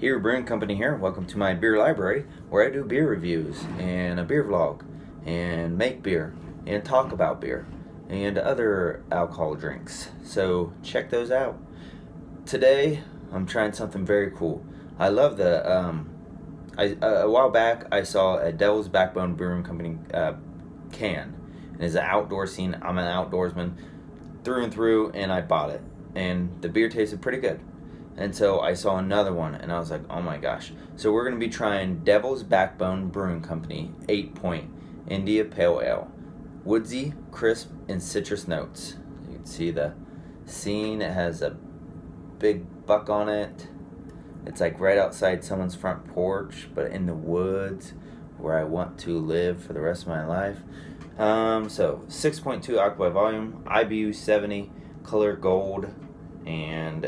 Here, Brewing Company here. Welcome to my beer library, where I do beer reviews and a beer vlog and make beer and talk about beer and other alcohol drinks. So check those out. Today I'm trying something very cool. I love the a while back I saw a Devil's Backbone Brewing Company can, and it's an outdoor scene. I'm an outdoorsman through and through, and I bought it, and the beer tasted pretty good. And so I saw another one, and I was like, oh my gosh. So we're going to be trying Devil's Backbone Brewing Company 8 Point India Pale Ale. Woodsy, crisp, and citrus notes. You can see the scene. It has a big buck on it. It's like right outside someone's front porch, but in the woods where I want to live for the rest of my life. So 6.2 alcohol by volume, IBU 70, color gold. And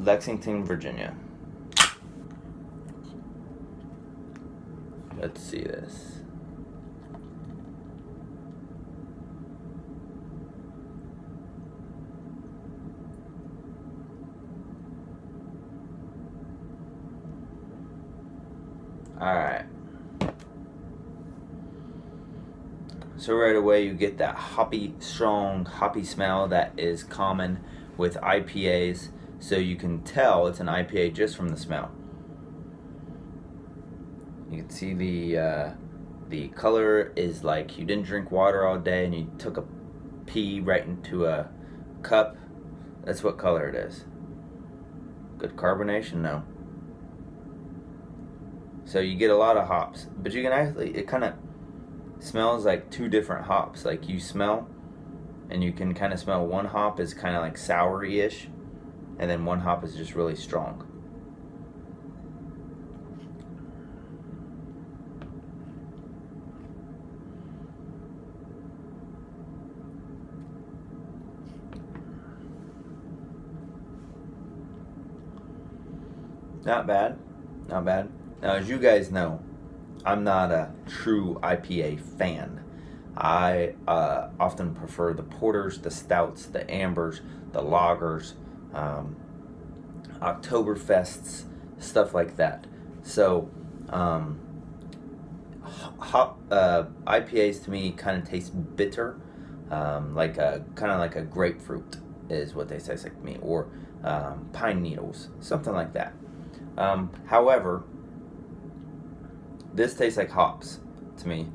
Lexington, Virginia. Let's see this. All right. So right away you get that hoppy, strong hoppy smell that is common with IPAs, so you can tell it's an IPA just from the smell. You can see the color is like you didn't drink water all day and you took a pee right into a cup. That's what color it is. Good carbonation though. So you get a lot of hops, but you can actually, it kind of smells like two different hops. Like you smell, and you can kind of smell one hop is kind of like soury-ish, and then one hop is just really strong. Not bad, not bad. Now, as you guys know, I'm not a true IPA fan. I often prefer the porters, the stouts, the ambers, the lagers, Oktoberfests, stuff like that. So IPAs to me kind of taste bitter, like a kind of like a grapefruit is what they say to me, or pine needles, something like that. However, this tastes like hops to me,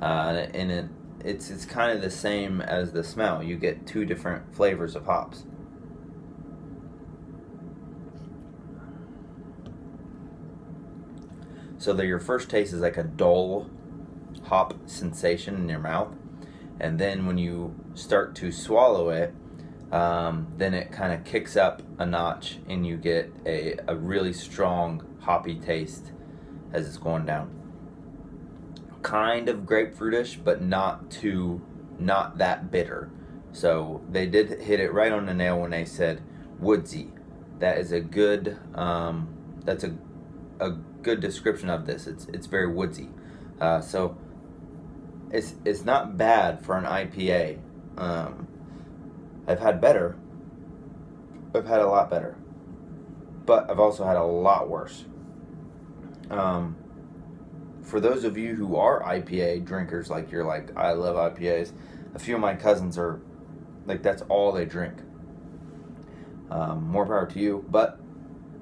and it's kind of the same as the smell. You get two different flavors of hops. So that your first taste is like a dull hop sensation in your mouth, and then when you start to swallow it, then it kind of kicks up a notch, and you get a really strong hoppy taste as it's going down. Kind of grapefruitish, but not that bitter. So they did hit it right on the nail when they said woodsy. That is a good that's a good description of this. It's very woodsy. So it's not bad for an IPA. I've had better. I've had a lot better, but I've also had a lot worse. For those of you who are IPA drinkers, like you're like, I love IPAs. A few of my cousins are like, that's all they drink. More power to you, but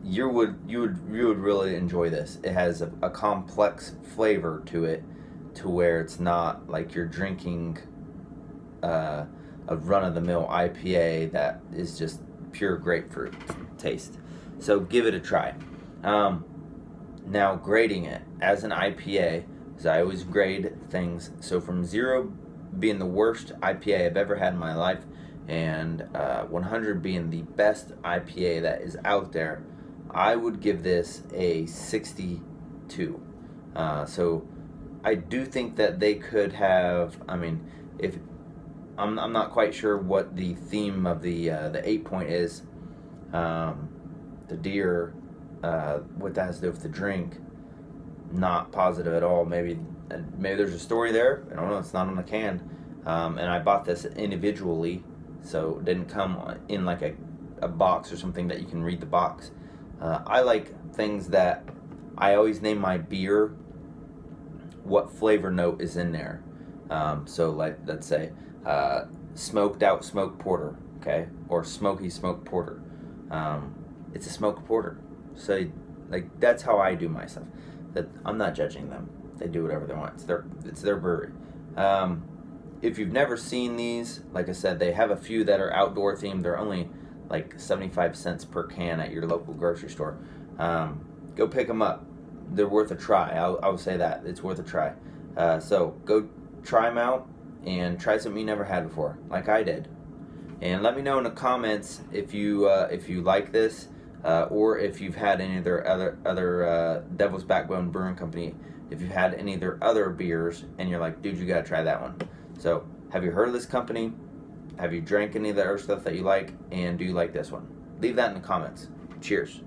you would really enjoy this. It has a complex flavor to it, to where it's not like you're drinking a run-of-the-mill IPA that is just pure grapefruit taste. So give it a try. Now, grading it as an IPA, because I always grade things, so from 0 being the worst IPA I've ever had in my life, and 100 being the best IPA that is out there, I would give this a 62. So I do think that they could have, I mean, if I'm not quite sure what the theme of the 8 Point is, the deer, what that has to do with the drink, not positive at all. Maybe there's a story there. I don't know. It's not on the can. And I bought this individually, so it didn't come in like a a box or something that you can read the box. I like things that I always name my beer what flavor note is in there. So like, let's say smoked out smoked porter, okay, or smoky smoked porter. It's a smoked porter. So like, that's how I do my stuff. That I'm not judging them. They do whatever they want. It's their brewery. If you've never seen these, like I said, they have a few that are outdoor themed. They're only like 75 cents per can at your local grocery store. Go pick them up. They're worth a try. I'll say that. It's worth a try. So go try them out and try something you never had before, like I did. And let me know in the comments if you like this, or if you've had any of their other Devil's Backbone Brewing Company. If you've had any of their other beers and you're like, dude, you gotta try that one. So, have you heard of this company? Have you drank any of their stuff that you like? And do you like this one? Leave that in the comments. Cheers.